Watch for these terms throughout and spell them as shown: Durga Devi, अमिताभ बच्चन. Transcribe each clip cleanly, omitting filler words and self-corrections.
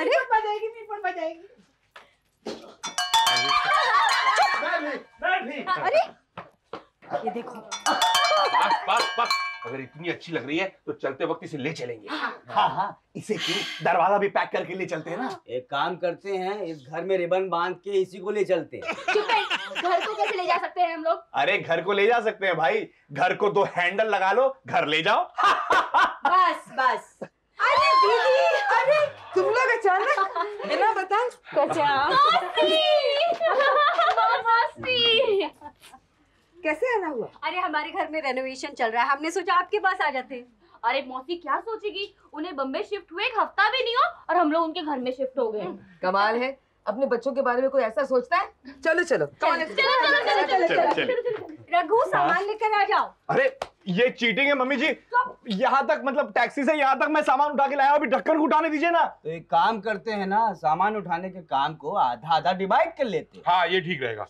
अरे बजाएगी मेरी फोन बजाएगी। अरे ये देखो बस बस बस, अगर इतनी अच्छी लग रही है तो चलते वक्त इसे ले चलेंगे। हाँ हाँ इसे क्यों, दरवाजा भी पैक करके ले चलते हैं ना। एक काम करते हैं, इस घर में रिबन बांध के इसी को ले चलते हैं। चुप है, घर को कैसे ले जा सकते हैं हम लोग? अरे घर को ले जा सकते हैं भाई, घर को दो हैंडल लगा लो, घर ले जाओ। बस बस। अरे दीदी, अरे तुम लोग अचानक बिना बताए कैसे आना हुआ? अरे हमारे घर में रेनोवेशन चल रहा है, हमने सोचा आपके पास आ जाते। अरे मौसी क्या सोचेगी, उन्हें बम्बे शिफ्ट हुए एक हफ्ता भी नहीं हो और हम लोग उनके घर में शिफ्ट हो गए। कमाल है, अपने बच्चों के बारे में कोई ऐसा सोचता है। चलो चलो रघु सामान लेकर आ जाओ। अरे ये चीटिंग है मम्मी जी, यहाँ तक मतलब टैक्सी से यहाँ तक मैं सामान उठा के लाया, अभी ढक्कन को उठाने दीजिए ना। तो एक काम करते हैं ना, सामान उठाने के काम को आधा आधा डिवाइड कर लेते। हाँ ये ठीक रहेगा,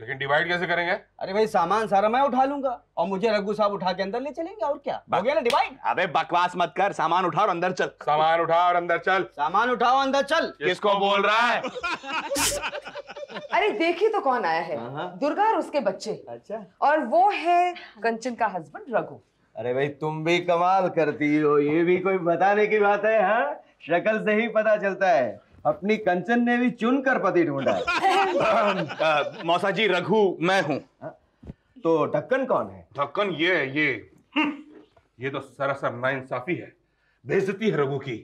लेकिन डिवाइड कैसे करेंगे? अरे भाई सामान सारा मैं उठा लूंगा और मुझे रघु साहब उठा के अंदर ले चलेंगे और क्या हो गया ना डिवाइड। अबे बकवास मत कर, सामान उठा और अंदर चल। सामान उठा और अंदर चल, सामान उठाओ अंदर चल। किसको बोल रहा है? अरे देखिए तो कौन आया है, दुर्गा और उसके बच्चे। अच्छा, और वो है कंचन का हस्बैंड रघु। अरे भाई तुम भी कमाल करती हो, ये भी कोई बताने की बात है। हाँ शक्ल से ही पता चलता है, अपनी कंचन ने भी चुन कर पति ढूंढा है। मौसा जी रघु मैं हूँ। तो ढक्कन कौन है? ढक्कन ये है, ये तो सरासर नाइंसाफी है, बेइज्जती है रघु की।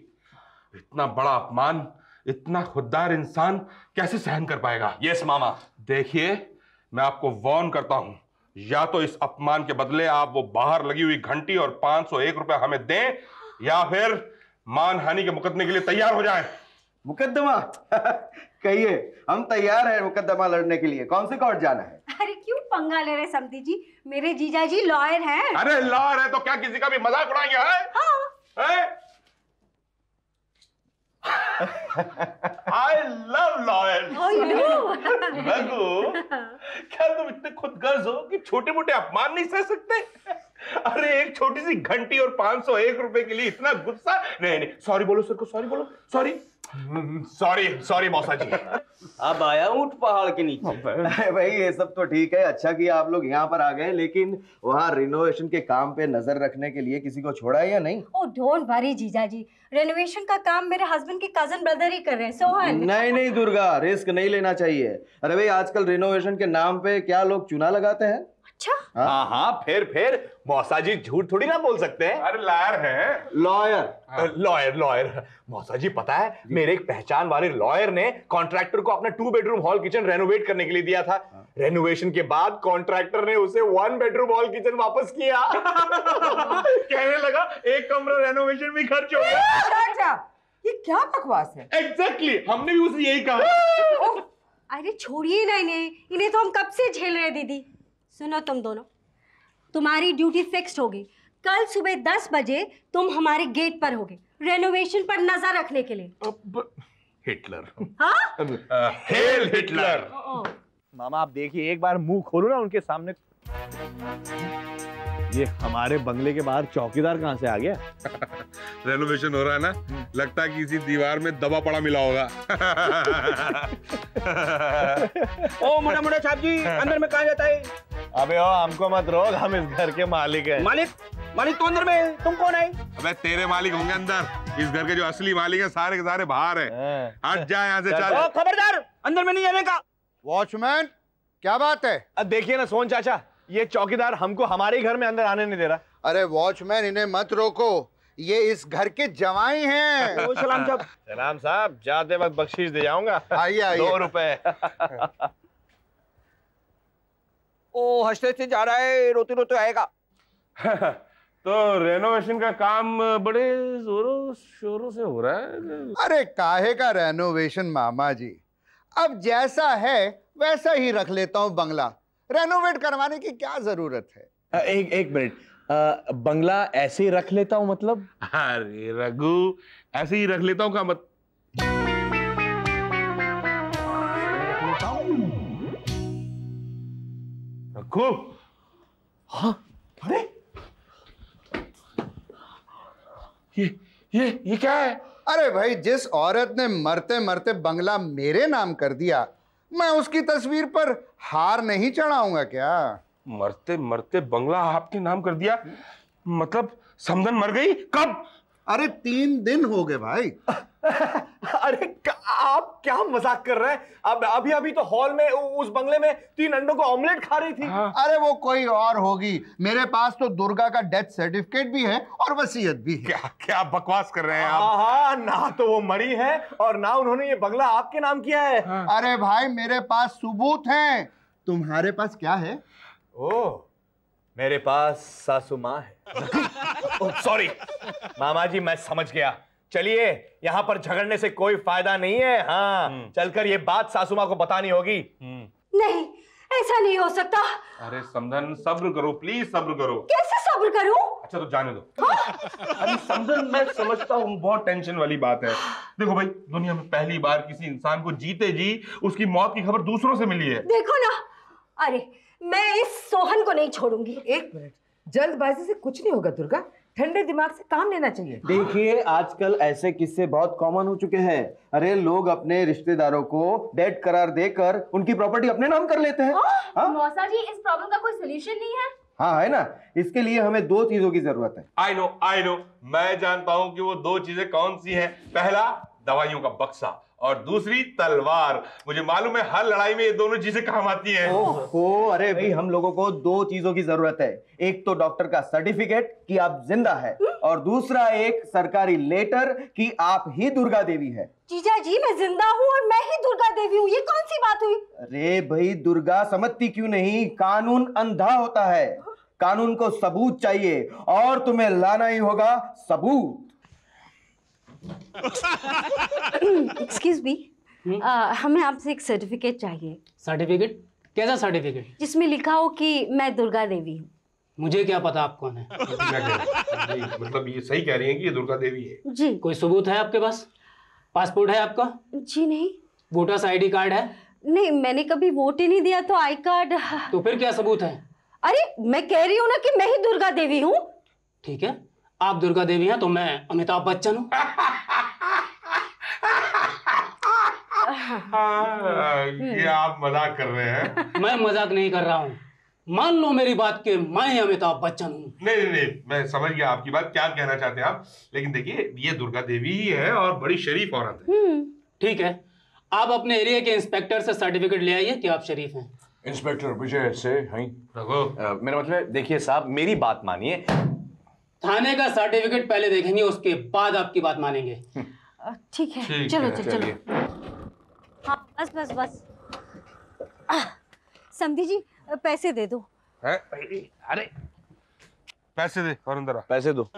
इतना बड़ा अपमान, इतना खुददार इंसान कैसे सहन कर पाएगा? यस मामा। देखिए मैं आपको वार्न करता हूँ, या तो इस अपमान के बदले आप वो बाहर लगी हुई घंटी और 501 रुपया हमें दें, या फिर मानहानि के मुकदमे के लिए तैयार हो जाए। मुकदमा? कहिए, हम तैयार हैं मुकदमा लड़ने के लिए। कौन से कोर्ट जाना है? अरे क्यों पंगा ले रहे समधी जी, मेरे जीजा जी लॉयर हैं। अरे लॉयर है तो क्या किसी का भी मजाक उड़ाएंगे? I love lawyers. रघु क्या तुम इतने खुदगर्ज हो कि छोटे मोटे अपमान नहीं सह सकते? अरे एक छोटी सी घंटी और 501 रुपए के लिए इतना गुस्सा? नहीं नहीं सॉरी बोलो सर को, सॉरी बोलो, सॉरी सॉरी सॉरी मौसा जी। अब आया ऊंट पहाड़ के नीचे। भाई ये सब तो ठीक है, अच्छा किया आप लोग यहाँ पर आ गए, लेकिन वहाँ रिनोवेशन के काम पे नजर रखने के लिए किसी को छोड़ा है या नहीं? ओ डोंट वरी जीजा जी, रिनोवेशन का काम मेरे हस्बैंड के कजन ब्रदर ही कर रहे हैं, सोहन। नहीं नहीं दुर्गा, रिस्क नहीं लेना चाहिए। अरे भाई आजकल रिनोवेशन के नाम पे क्या लोग चुना लगाते हैं। हाँ हाँ फिर मौसा जी झूठ थोड़ी ना बोल सकते हैं। अरे लॉयर है, लॉयर। मौसा जी पता है मेरे एक पहचान वाले लॉयर ने कॉन्ट्रैक्टर को अपना 2 बेडरूम हॉल किचन रेनोवेट करने के लिए दिया था। रेनोवेशन के बाद कॉन्ट्रैक्टर ने उसे 1 बेडरूम हॉल किचन वापस किया। कहने लगा एक कमरा रेनोवेशन में खर्च हो गया। ये क्या बकवास है? एग्जैक्टली, हमने भी उसे यही कहा। अरे छोड़िए ना इन्हें, इन्हें तो हम कब से झेल रहे। दीदी सुनो, तुम दोनों तुम्हारी ड्यूटी फिक्स्ड होगी, कल सुबह 10 बजे तुम हमारे गेट पर होगे, रेनोवेशन पर नजर रखने के लिए। हिटलर। हाँ? Hello Hitler. मामा आप देखिए एक बार मुंह खोलो ना उनके सामने। ये हमारे बंगले के बाहर चौकीदार कहाँ से आ गया? रेनोवेशन हो रहा है ना, लगता है किसी दीवार में दबा पड़ा मिला होगा। ओ मोटा मोटा साहब जी, अंदर में कहाँ जाता है? अबे ओ हमको मत रोक, हम इस घर के मालिक हैं। मालिक तो अंदर में, तुम कौन आए? अबे तेरे मालिक होंगे अंदर, इस घर के जो असली मालिक है सारे के सारे बाहर है। हट जा यहाँ से, चल। ओ खबरदार, अंदर में नहीं जाने का। वॉचमैन क्या बात है? अब देखिए ना सोहन चाचा, ये चौकीदार हमको हमारे घर में अंदर आने नहीं दे रहा। अरे वॉचमैन इन्हें मत रोको, ये इस घर के जवाई हैं। ओ सलाम साहब। सलाम साहब, जाते वक्त बख्शीश दे जाऊंगा। आइए आइए। 2 रुपए। ओ हंसते हंसते जा रहा है, रोते रोते आएगा। तो रेनोवेशन का काम बड़े जोरों शोरों से हो रहा है। अरे काहे का रेनोवेशन मामा जी, अब जैसा है वैसा ही रख लेता हूँ बंगला, रेनोवेट करवाने की क्या जरूरत है? एक मिनट, बंगला ऐसे ही रख लेता हूँ मतलब? अरे रघु ऐसे ही रख लेता हूँ का मत। रघु। हाँ अरे ये क्या है? अरे भाई, जिस औरत ने मरते मरते बंगला मेरे नाम कर दिया, मैं उसकी तस्वीर पर हार नहीं चढ़ाऊंगा क्या? मरते मरते बंगला आपके नाम कर दिया, मतलब समधन मर गई? कब? अरे 3 दिन हो गए भाई। अरे आप क्या मजाक कर रहे हैं? अब अभी अभी तो हॉल में उस बंगले में 3 अंडों का ऑमलेट खा रही थी। हाँ। अरे वो कोई और होगी, मेरे पास तो दुर्गा का डेथ सर्टिफिकेट भी है और वसीयत भी है। क्या क्या बकवास कर रहे हैं आप? हाँ, ना तो वो मरी है और ना उन्होंने ये बंगला आपके नाम किया है। हाँ। अरे भाई, मेरे पास सबूत है। तुम्हारे पास क्या है? ओ, मेरे पास सासू माँ है। सॉरी मामा जी, मैं समझ गया। चलिए, यहाँ पर झगड़ने से कोई फायदा नहीं है। हाँ, चलकर ये बात सासू माँ को बतानी होगी। नहीं, ऐसा नहीं हो सकता। अरे समधन, सब्र करो प्लीज, सब्र करो। कैसे सब्र करूं? अच्छा तो जाने दो। अरे समधन, मैं समझता हूँ बहुत टेंशन वाली बात है। देखो भाई, दुनिया में पहली बार किसी इंसान को जीते जी उसकी मौत की खबर दूसरों से मिली है। देखो ना, अरे मैं इस सोहन को नहीं छोड़ूंगी। एक मिनट, जल्दबाजी से कुछ नहीं होगा दुर्गा, ठंडे दिमाग से काम लेना चाहिए। देखिए, आजकल ऐसे किस्से बहुत कॉमन हो चुके हैं। अरे लोग अपने रिश्तेदारों को डेड करार देकर उनकी प्रॉपर्टी अपने नाम कर लेते हैं। मौसा जी, इस प्रॉब्लम का कोई सलूशन नहीं है? हाँ है ना, इसके लिए हमें 2 चीजों की जरूरत है। आई नो, मैं जानता हूँ कि वो 2 चीजें कौन सी है। पहला, दवाइयों का बक्सा और दूसरी तलवार। मुझे मालूम है हर लड़ाई में ये दोनों चीजें काम आती हैं। ओह, अरे भाई, हम लोगों को 2 चीजों की जरूरत है। एक तो डॉक्टर का सर्टिफिकेट कि आप जिंदा है और दूसरा एक सरकारी लेटर कि आप ही दुर्गा देवी है। जीजा जी, मैं जिंदा हूँ और मैं ही दुर्गा देवी हूँ, ये कौन सी बात हुई? अरे भाई दुर्गा, समझती क्यों नहीं? कानून अंधा होता है, कानून को सबूत चाहिए और तुम्हें लाना ही होगा सबूत। Excuse me, हमें आपसे एक सर्टिफिकेट चाहिए। सर्टिफिकेट? कैसा सर्टिफिकेट? जिसमें लिखा हो कि मैं दुर्गा देवी हूँ। मुझे क्या पता आप कौन है? मतलब ये सही कह रही हैं कि ये दुर्गा देवी है? जी। कोई सबूत है आपके पास? पासपोर्ट है आपका? जी नहीं। वोटर्स आईडी कार्ड है? नहीं, मैंने कभी वोट ही नहीं दिया तो आई कार्ड। तो फिर क्या सबूत है? अरे मैं कह रही हूँ ना कि मैं ही दुर्गा देवी हूँ। ठीक है, आप दुर्गा देवी हैं तो मैं अमिताभ बच्चन हूँ। ये आप मजाक कर रहे हैं? मैं मजाक नहीं कर रहा हूँ, मान लो मेरी बात के मैं अमिताभ बच्चन हूँ। नहीं, मैं समझ गया आपकी बात, क्या कहना चाहते हैं आप। लेकिन देखिए, ये दुर्गा देवी ही है और बड़ी शरीफ औरत है। ठीक है, आप अपने एरिया के इंस्पेक्टर से सर्टिफिकेट ले आइए कि आप शरीफ हैं। इंस्पेक्टर विजय से हैं? मेरा मतलब, देखिए साहब, मेरी बात मानिए, थाने का सर्टिफिकेट पहले देखेंगे, उसके बाद आपकी बात मानेंगे। ठीक है, चलो। हाँ, बस। समधी जी, पैसे दे दो। अरे पैसे दे और अंदर आ। पैसे दो।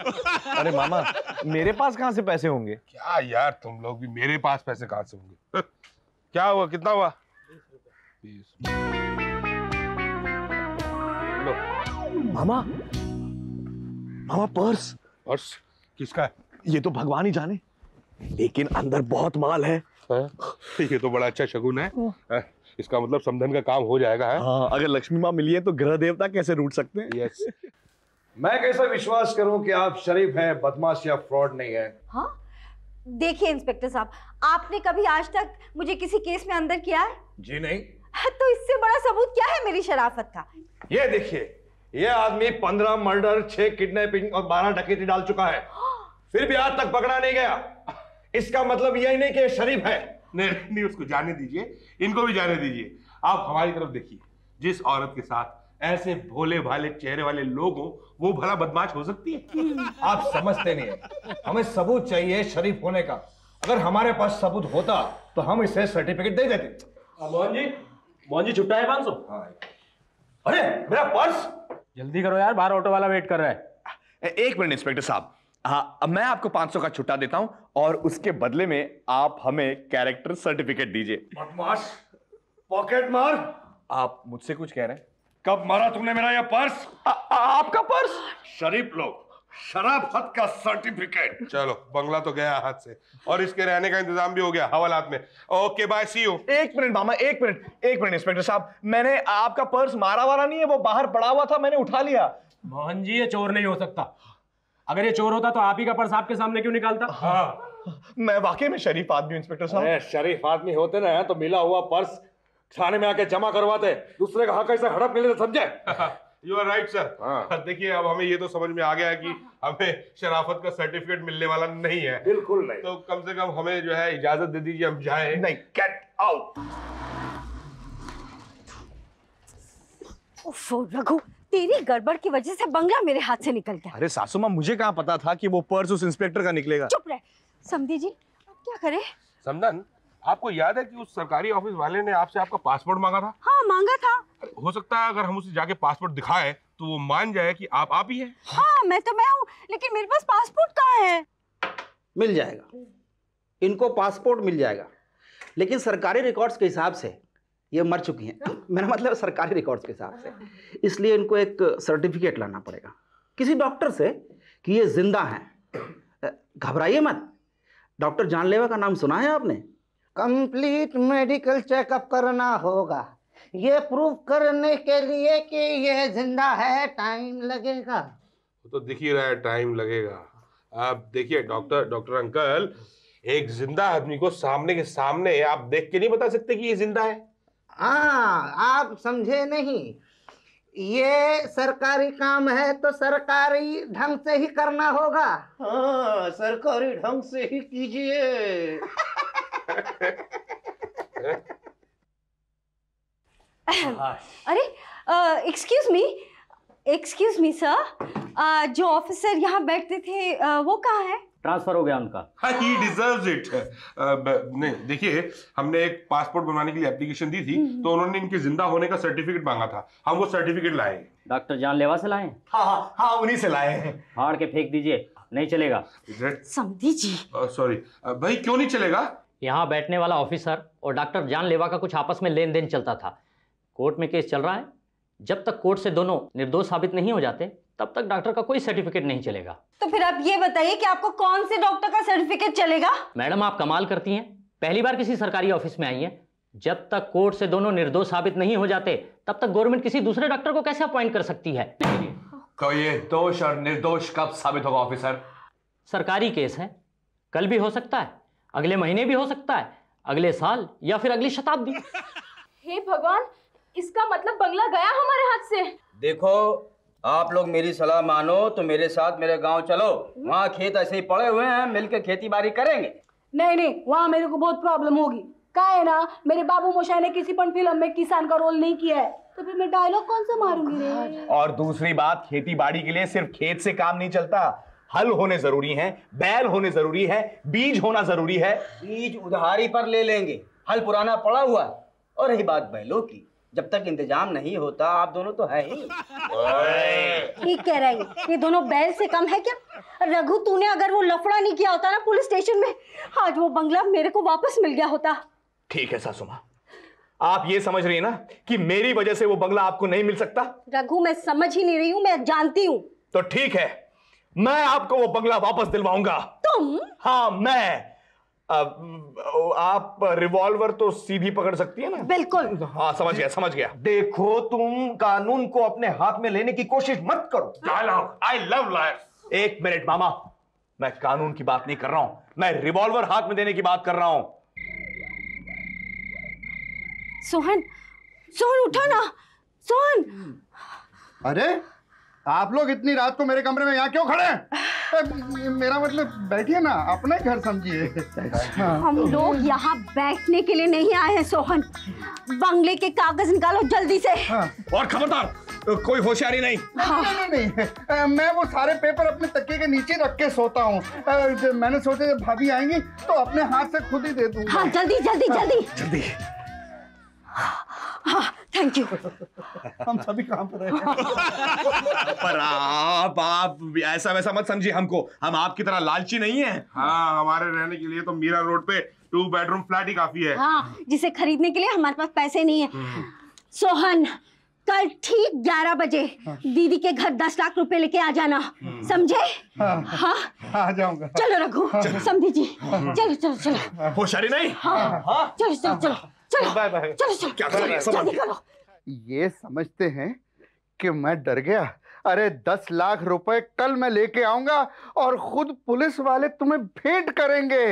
अरे मामा, मेरे पास कहाँ से पैसे होंगे? क्या यार, तुम लोग भी, मेरे पास पैसे कहाँ से होंगे? क्या हुआ, कितना हुआ? 20। मामा, पर्स किसका है? ये तो भगवान ही जाने, लेकिन अंदर बहुत माल है। ये तो बड़ा अच्छा शगुन है। इसका मतलब समधन का काम हो जाएगा। हाँ, अगर लक्ष्मी माँ मिली है तो ग्रह देवता कैसे रूठ सकते हैं? यस। मैं कैसे विश्वास करूं कि आप शरीफ हैं, बदमाश या फ्रॉड नहीं है? हाँ, देखिए इंस्पेक्टर साहब, आपने कभी आज तक मुझे किसी केस में अंदर किया है? जी नहीं। तो इससे बड़ा सबूत क्या है मेरी शराफत का? ये देखिए, ये आदमी 15 मर्डर, 6 किडनैपिंग और 12 डकैती डाल चुका है, फिर भी आज तक पकड़ा नहीं गया। इसका मतलब यही नहीं कि शरीफ है। नहीं, उसको जाने दीजिए, इनको भी जाने दीजिए। आप हमारी तरफ देखिए, जिस औरत के साथ ऐसे भोले भाले चेहरे वाले लोग हो, वो भला बदमाश हो सकती है? आप समझते नहीं, हमें सबूत चाहिए शरीफ होने का। अगर हमारे पास सबूत होता तो हम इसे सर्टिफिकेट दे देते। मोहन जी, छुट्टा है 500? हाँ। अरे मेरा पर्स! जल्दी करो यार, बाहर ऑटो वाला वेट कर रहा है। एक मिनट इंस्पेक्टर साहब, हाँ, अब मैं आपको 500 का छुट्टा देता हूं और उसके बदले में आप हमें कैरेक्टर सर्टिफिकेट दीजिए। बदमाश, पॉकेट मार! आप मुझसे कुछ कह रहे हैं? कब मारा तुमने मेरा ये पर्स? आपका पर्स? शरीफ लोग, शराफत का सर्टिफिकेट। चलो, बंगला तो गया हाथ से और इसके रहने का इंतजाम भी हो गया हवालात में। Okay bye, see you. एक मिनट मामा, एक मिनट इंस्पेक्टर साहब, मैंने आपका पर्स मारा वाला नहीं है, वो बाहर पड़ा हुआ था, मैंने उठा लिया। मोहन जी, ये चोर नहीं हो सकता। अगर ये चोर होता तो आप ही का पर्स आपके सामने क्यों निकालता? हाँ, मैं वाकई में शरीफ आदमी इंस्पेक्टर साहब। शरीफ आदमी होते ना तो मिला हुआ पर्स थाने में आके जमा करवाते, दूसरे का हक ऐसा हड़प मिले तो समझे। You are right, sir। हाँ। देखिए अब हमें ये तो समझ में आ गया है कि हमें शराफत का सर्टिफिकेट मिलने वाला नहीं है। बिल्कुल नहीं। तो कम से कम हमें जो है इजाजत दे दीजिए, हम जाए। नहीं, get out। ओफो रघु, तेरी गड़बड़ की वजह से बंगला मेरे हाथ से निकल गया। अरे सासू माँ, मुझे कहाँ पता था कि वो पर्स उस इंस्पेक्टर का निकलेगा। चुप रहे। समधी जी, अब क्या करें? समधन, आपको याद है कि उस सरकारी ऑफिस वाले ने आपसे आपका पासपोर्ट मांगा था? हाँ, मांगा था। हो सकता है अगर हम उसे जाके पासपोर्ट दिखाएं तो वो मान जाए कि आप ही हैं। हाँ, मैं हूँ, लेकिन मेरे पास पासपोर्ट कहाँ है? मिल जाएगा, इनको पासपोर्ट मिल जाएगा, लेकिन सरकारी रिकॉर्ड्स के हिसाब से ये मर चुकी हैं। मेरा मतलब सरकारी रिकॉर्ड्स के हिसाब से, इसलिए इनको एक सर्टिफिकेट लाना पड़ेगा किसी डॉक्टर से कि ये जिंदा हैं। घबराइए मत, डॉक्टर जानलेवा का नाम सुना है आपने? कंप्लीट मेडिकल चेकअप करना होगा, ये प्रूव करने के लिए कि यह जिंदा है। टाइम लगेगा। तो दिख ही रहा है टाइम लगेगा। आप देखिए डॉक्टर अंकल, एक जिंदा आदमी को सामने के सामने आप देख के नहीं बता सकते कि ये जिंदा है। हाँ, आप समझे नहीं, ये सरकारी काम है तो सरकारी ढंग से ही करना होगा। हाँ, सरकारी ढंग से ही कीजिए। अरे एक्सक्यूज मी सर, जो ऑफिसर यहाँ बैठते थे वो कहाँ है? ट्रांसफर हो गया उनका। He deserves it। नहीं, देखिए हमने एक पासपोर्ट बनवाने के लिए एप्लीकेशन दी थी तो उन्होंने इनके जिंदा होने का सर्टिफिकेट मांगा था, हम वो सर्टिफिकेट लाए। डॉक्टर जानलेवा से लाए? हाँ, उन्हीं से लाए हैं। फाड़ के फेंक दीजिए, नहीं चलेगा। समधी जी, सॉरी भाई, क्यों नहीं चलेगा? यहाँ बैठने वाला ऑफिसर और डॉक्टर जानलेवा का कुछ आपस में लेन देन चलता था। कोर्ट में केस चल रहा है, जब तक कोर्ट से दोनों निर्दोष साबित नहीं हो जाते तब तक डॉक्टर का कोई सर्टिफिकेट नहीं चलेगा। तो फिर आप ये बताइए कि आपको कौन से डॉक्टर का सर्टिफिकेट चलेगा? मैडम, आप कमाल करती हैं, पहली बार किसी सरकारी ऑफिस में आई हैं। जब तक कोर्ट से दोनों निर्दोष साबित नहीं हो जाते तब तक गवर्नमेंट किसी दूसरे डॉक्टर को कैसे अपॉइंट कर सकती है? तो ये दोष और निर्दोष कब साबित होगा ऑफिसर? सरकारी केस है, कल भी हो सकता है, अगले महीने भी हो सकता है, अगले साल या फिर अगली शताब्दी। हे भगवान, इसका मतलब बंगला गया हमारे हाथ से। देखो आप लोग, मेरी सलाह मानो तो मेरे साथ मेरे गांव चलो, वहाँ खेत ऐसे ही पड़े हुए हैं, मिलकर खेती बाड़ी करेंगे। नहीं, वहाँ मेरे को बहुत प्रॉब्लम होगी। क्या है ना, मेरे बाबू मोशाय ने किसी पण फिल्म में किसान का रोल नहीं किया है, तो फिर मैं डायलॉग कौन सा मारूंगी रे? और दूसरी बात, खेती बाड़ी के लिए सिर्फ खेत से काम नहीं चलता, हल होने जरूरी हैं, बैल होने जरूरी है, बीज होना जरूरी है। बीज उधारी पर ले लेंगे, हल पुराना पड़ा हुआ, और रही बात बैलों की, जब तक इंतजाम नहीं होता, आप दोनों तो है ही। ठीक कह रही, ये दोनों बैल से कम है क्या? रघु, तूने अगर वो लफड़ा नहीं किया होता ना पुलिस स्टेशन में, आज वो बंगला मेरे को वापस मिल गया होता। ठीक है सासू माँ, आप ये समझ रही है ना कि मेरी वजह से वो बंगला आपको नहीं मिल सकता? रघु, मैं समझ ही नहीं रही हूँ, मैं जानती हूँ। तो ठीक है, मैं आपको वो बंगला वापस दिलवाऊंगा। तुम? हाँ, मैं। आप रिवॉल्वर तो सीधी पकड़ सकती है ना? बिल्कुल। हाँ, समझ गया। देखो, तुम कानून को अपने हाथ में लेने की कोशिश मत करो। I love life। एक मिनट मामा, मैं कानून की बात नहीं कर रहा हूँ, मैं रिवॉल्वर हाथ में देने की बात कर रहा हूँ। सोहन उठो ना, सोहन। अरे आप लोग इतनी रात को मेरे कमरे में यहाँ क्यों खड़े हैं? मेरा मतलब, बैठिए ना, अपने घर समझिए। हम लोग यहाँ बैठने के लिए नहीं आए हैं सोहन। बंगले के कागज निकालो जल्दी से। हाँ। और खबरदार, कोई होशियारी नहीं। हाँ। नहीं, मैं वो सारे पेपर अपने तकिए के नीचे रख के सोता हूँ। मैंने सोचा जब भाभी आएंगी तो अपने हाथ से खुद ही दे दूंगा। हाँ, जल्दी। हाँ, थैंक यू। हम सभी काम पर हैं। पर आप ऐसा वैसा मत समझिए हमको, हम आपकी तरह लालची नहीं है। हाँ, हमारे रहने के लिए तो मीरा रोड पे 2 बेडरूम फ्लैट ही काफी है। हाँ, जिसे खरीदने के लिए हमारे पास पैसे नहीं है। सोहन, कल ठीक 11 बजे दीदी के घर 10 लाख रुपए लेके आ जाना, समझे? हाँ, आ जाऊंगा। चलो रघु, समधी जी, चलो। होशियारी नहीं। हाँ, चलो। चलो, क्या कर रहे हैं? ये समझते हैं कि मैं डर गया अरे 10 लाख रुपए कल मैं लेके आऊंगा और खुद पुलिस वाले तुम्हें भेंट करेंगे।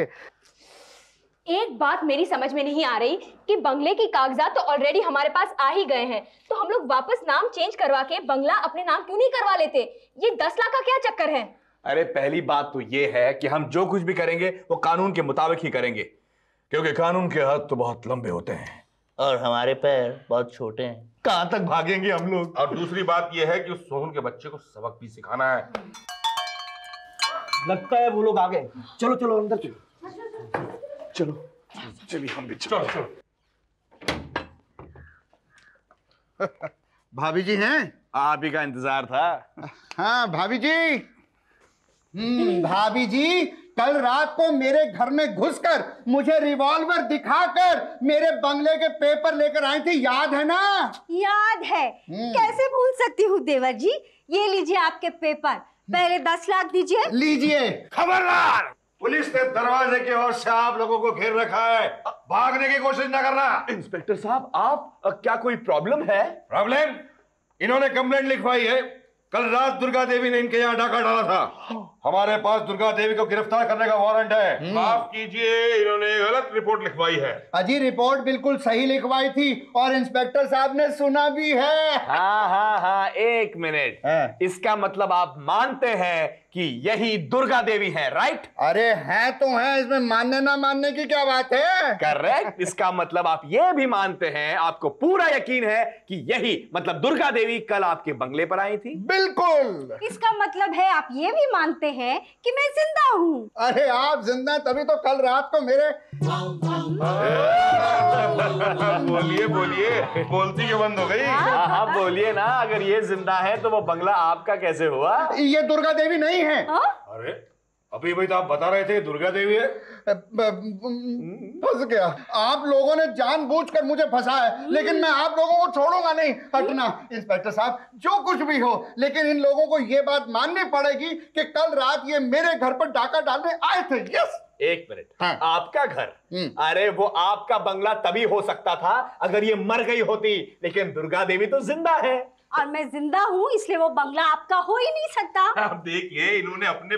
एक बात मेरी समझ में नहीं आ रही कि बंगले की कागजात तो ऑलरेडी हमारे पास आ ही गए हैं, तो हम लोग वापस नाम चेंज करवा के बंगला अपने नाम क्यों नहीं करवा लेते? ये 10 लाख का क्या चक्कर है? अरे पहली बात तो ये है कि हम जो कुछ भी करेंगे वो कानून के मुताबिक ही करेंगे, क्योंकि कानून के हाथ तो बहुत लंबे होते हैं और हमारे पैर बहुत छोटे हैं। कहाँ तक भागेंगे हम लोग? और दूसरी बात यह है कि उस सोहन के बच्चे को सबक भी सिखाना है। लगता है वो लोग आ गए। चलो चलो अंदर चलो। चलिए हम भी चलो चलो। भाभी जी हैं? आप ही का इंतजार था। हाँ भाभी जी। भाभी जी, कल रात को मेरे घर में घुसकर मुझे रिवॉल्वर दिखाकर मेरे बंगले के पेपर लेकर आई थी, याद है ना? याद है, कैसे भूल सकती हूँ देवर जी। ये लीजिए आपके पेपर, पहले 10 लाख दीजिए। लीजिए। खबरदार, पुलिस ने दरवाजे की ओर से आप लोगों को घेर रखा है, भागने की कोशिश न करना। इंस्पेक्टर साहब, आप क्या कोई प्रॉब्लम है? प्रॉब्लम? इन्होंने कंप्लेंट लिखवाई है, कल रात दुर्गा देवी ने इनके यहाँ डाका डाला था। हमारे पास दुर्गा देवी को गिरफ्तार करने का वारंट है। माफ कीजिए, इन्होंने गलत रिपोर्ट लिखवाई है। अजी रिपोर्ट बिल्कुल सही लिखवाई थी और इंस्पेक्टर साहब ने सुना भी है। हाँ हाँ हाँ, एक मिनट। इसका मतलब आप मानते हैं कि यही दुर्गा देवी है, राइट? अरे है तो है, इसमें मानने ना मानने की क्या बात है। करेक्ट। इसका मतलब आप ये भी मानते हैं, आपको पूरा यकीन है कि यही मतलब दुर्गा देवी कल आपके बंगले पर आई थी। बिल्कुल। इसका मतलब है आप ये भी मानते हैं कि मैं जिंदा हूँ। अरे आप जिंदा तभी तो कल रात को मेरे बोलिए बोलिए, बोलती क्यों बंद हो गई? आप बोलिए ना, अगर ये जिंदा है तो वो बंगला आपका कैसे हुआ? ये दुर्गा देवी नहीं है। अरे अभी भाई तो आप बता रहे थे दुर्गा देवी है। फंस गया। आप लोगों ने जानबूझकर मुझे फंसाया है, लेकिन मैं आप लोगों को छोड़ूंगा नहीं। हटना। इंस्पेक्टर साहब, जो कुछ भी हो, लेकिन इन लोगों को ये बात माननी पड़ेगी कि कल रात ये मेरे घर पर डाका डालने आए थे। यस। एक मिनट। हाँ। आपका घर? अरे वो आपका बंगला तभी हो सकता था अगर ये मर गई होती, लेकिन दुर्गा देवी तो जिंदा है और मैं जिंदा हूँ, इसलिए वो बंगला आपका हो ही नहीं सकता। आप देखिए, इन्होंने अपने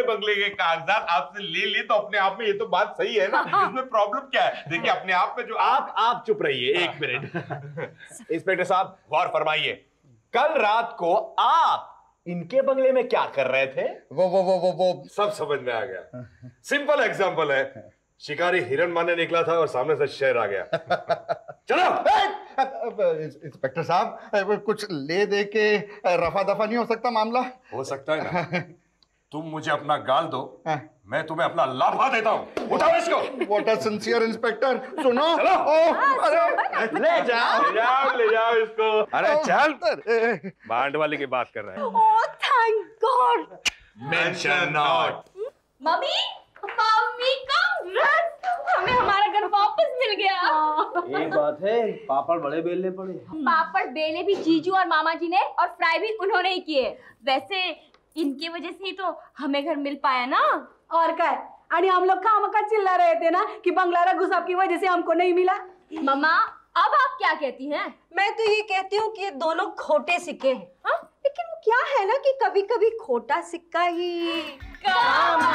बंगले के कागजात आपसे ले लिए, तो अपने आप में ये तो बात सही है ना। हाँ। इसमें प्रॉब्लम क्या है? देखिए अपने आप में जो आप चुप रहिए। हाँ। एक मिनट। इंस्पेक्टर साहब गौर फरमाइए, कल रात को आप इनके बंगले में क्या कर रहे थे? वो वो वो वो वो सब समझ में आ गया। सिंपल एग्जांपल है, शिकारी हिरण मारने निकला था और सामने से शेर आ गया। चलो। इंस्पेक्टर साहब, कुछ ले दे के रफा दफा नहीं हो सकता मामला? हो सकता है ना। तुम मुझे अपना गाल दो, मैं तुम्हें अपना लाफा देता हूँ। उठाओ इसको। What a sincere inspector. सुनो। चलो। अरे ले जाओ ले जाओ इसको। अरे चल, बांड वाले की बात कर रहे हैं। Oh thank God. Mention not. Mummy mummy कम रस, हमें हमारा घर वापस मिल गया। एक बात है, पापड़ बड़े बेलने पड़े। पापड़ बेले भी जीजू और मामा जी ने और फ्राई भी उन्होंने ही किए। वैसे इनकी वजह से ही तो हमें घर मिल पाया ना। और क्या, हम लोग खामखा चिल्ला रहे थे ना कि बंगलारा घुसाप की वजह से हमको नहीं मिला। मम्मा अब आप क्या कहती हैं? मैं तो ये कहती हूँ कि ये दोनों खोटे सिक्के हैं। लेकिन वो क्या है ना कि कभी कभी खोटा सिक्का ही काम